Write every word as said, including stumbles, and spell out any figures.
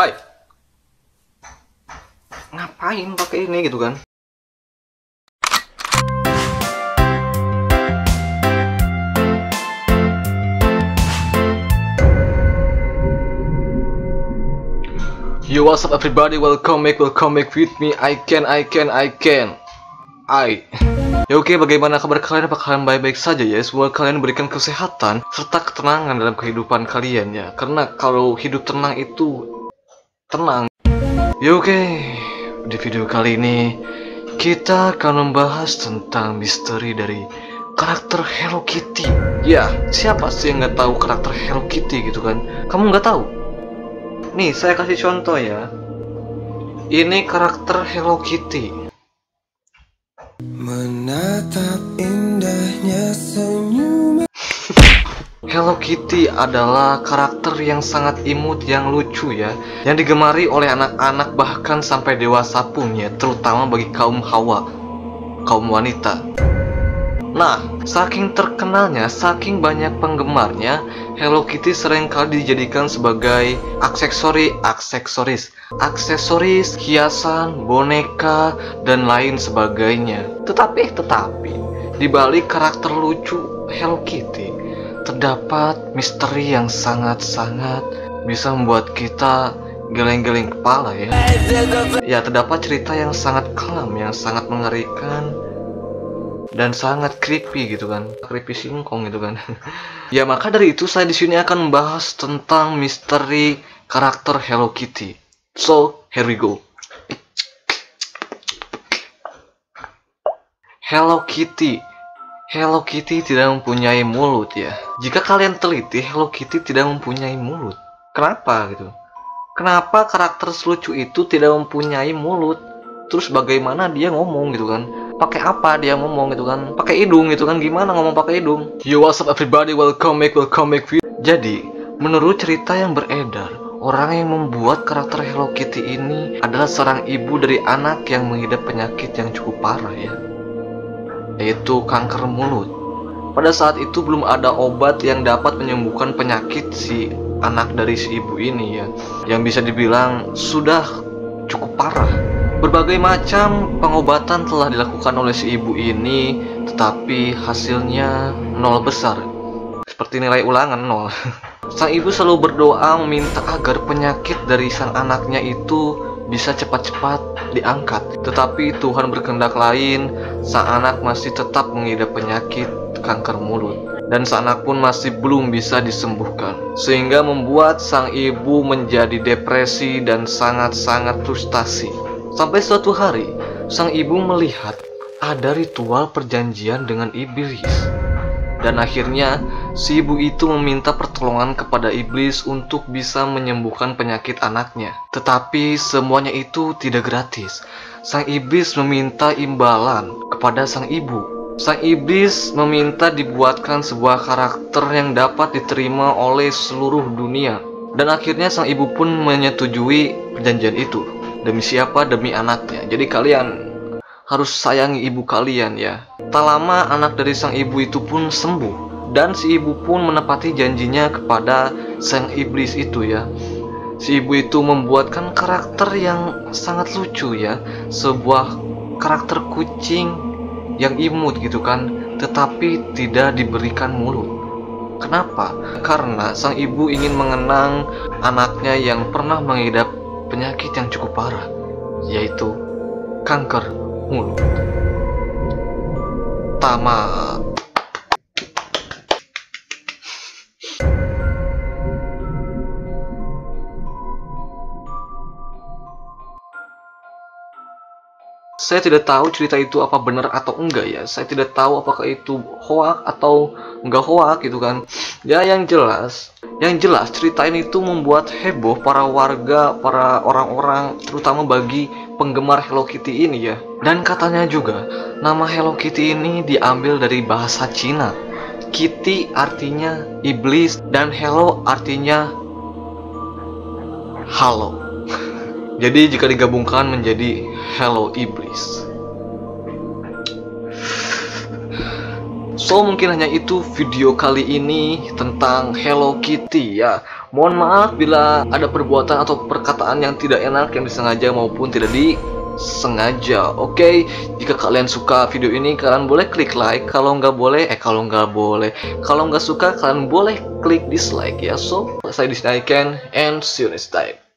hai, ngapain pakai ini gitu kan. Yo, what's up everybody, welcome back, welcome back with me. I can, I can, I can I Ya oke, bagaimana kabar kalian? Apa kalian baik-baik saja ya? Semoga kalian berikan kesehatan serta ketenangan dalam kehidupan kalian ya. Karena kalau hidup tenang itu tenang. Ya oke, di video kali ini kita akan membahas tentang misteri dari karakter Hello Kitty. Ya, siapa sih yang nggak tahu karakter Hello Kitty gitu kan? Kamu nggak tahu? Nih, saya kasih contoh ya. Ini karakter Hello Kitty. Menatap indahnya senyum. Hello Kitty adalah karakter yang sangat imut, yang lucu ya, yang digemari oleh anak-anak bahkan sampai dewasa pun ya, terutama bagi kaum hawa, kaum wanita. Nah, saking terkenalnya, saking banyak penggemarnya, Hello Kitty seringkali dijadikan sebagai aksesori, aksesoris, aksesoris, hiasan, boneka, dan lain sebagainya. Tetapi, tetapi, di balik karakter lucu Hello Kitty, terdapat misteri yang sangat-sangat bisa membuat kita geleng-geleng kepala ya. Ya, terdapat cerita yang sangat kelam, yang sangat mengerikan, dan sangat creepy gitu kan, creepy singkong gitu kan. Ya maka dari itu saya di sini akan membahas tentang misteri karakter Hello Kitty. So here we go. Hello Kitty, Hello Kitty tidak mempunyai mulut ya. Jika kalian teliti, Hello Kitty tidak mempunyai mulut. Kenapa gitu? Kenapa karakter selucu itu tidak mempunyai mulut? Terus bagaimana dia ngomong gitu kan? Pakai apa dia ngomong gitu kan? Pakai hidung gitu kan? Gimana ngomong pakai hidung? Yo, what's up everybody, welcome back, welcome back. Jadi, menurut cerita yang beredar, orang yang membuat karakter Hello Kitty ini adalah seorang ibu dari anak yang mengidap penyakit yang cukup parah ya, yaitu kanker mulut. Pada saat itu belum ada obat yang dapat menyembuhkan penyakit si anak dari si ibu ini ya, yang bisa dibilang sudah cukup parah. Berbagai macam pengobatan telah dilakukan oleh si ibu ini, tetapi hasilnya nol besar. Seperti nilai ulangan nol. Sang ibu selalu berdoa meminta agar penyakit dari sang anaknya itu bisa cepat-cepat diangkat. Tetapi Tuhan berkehendak lain, sang anak masih tetap mengidap penyakit kanker mulut. Dan sang anak pun masih belum bisa disembuhkan. Sehingga membuat sang ibu menjadi depresi dan sangat-sangat frustasi. Sampai suatu hari, sang ibu melihat ada ritual perjanjian dengan iblis. Dan akhirnya, si ibu itu meminta pertolongan kepada iblis untuk bisa menyembuhkan penyakit anaknya. Tetapi semuanya itu tidak gratis. Sang iblis meminta imbalan kepada sang ibu. Sang iblis meminta dibuatkan sebuah karakter yang dapat diterima oleh seluruh dunia. Dan akhirnya sang ibu pun menyetujui perjanjian itu. Demi siapa? Demi anaknya. Jadi kalian harus sayangi ibu kalian ya. Tak lama anak dari sang ibu itu pun sembuh. Dan si ibu pun menepati janjinya kepada sang iblis itu ya. Si ibu itu membuatkan karakter yang sangat lucu ya. Sebuah karakter kucing yang imut gitu kan. Tetapi tidak diberikan mulut. Kenapa? Karena sang ibu ingin mengenang anaknya yang pernah mengidap penyakit yang cukup parah, yaitu kanker mulut. Tamat. Saya tidak tahu cerita itu apa benar atau enggak ya. Saya tidak tahu apakah itu hoak atau enggak hoak gitu kan. Ya yang jelas, yang jelas cerita ini tuh membuat heboh para warga, para orang-orang, terutama bagi penggemar Hello Kitty ini ya. Dan katanya juga nama Hello Kitty ini diambil dari bahasa Cina. Kitty artinya iblis dan Hello artinya halo. Jadi jika digabungkan menjadi Hello Iblis. So mungkin hanya itu video kali ini tentang Hello Kitty ya. Mohon maaf bila ada perbuatan atau perkataan yang tidak enak yang disengaja maupun tidak disengaja. Oke, jika kalian suka video ini kalian boleh klik like. Kalau nggak boleh, eh kalau nggak boleh, kalau nggak suka kalian boleh klik dislike ya. So saya disini Ken and see you next time.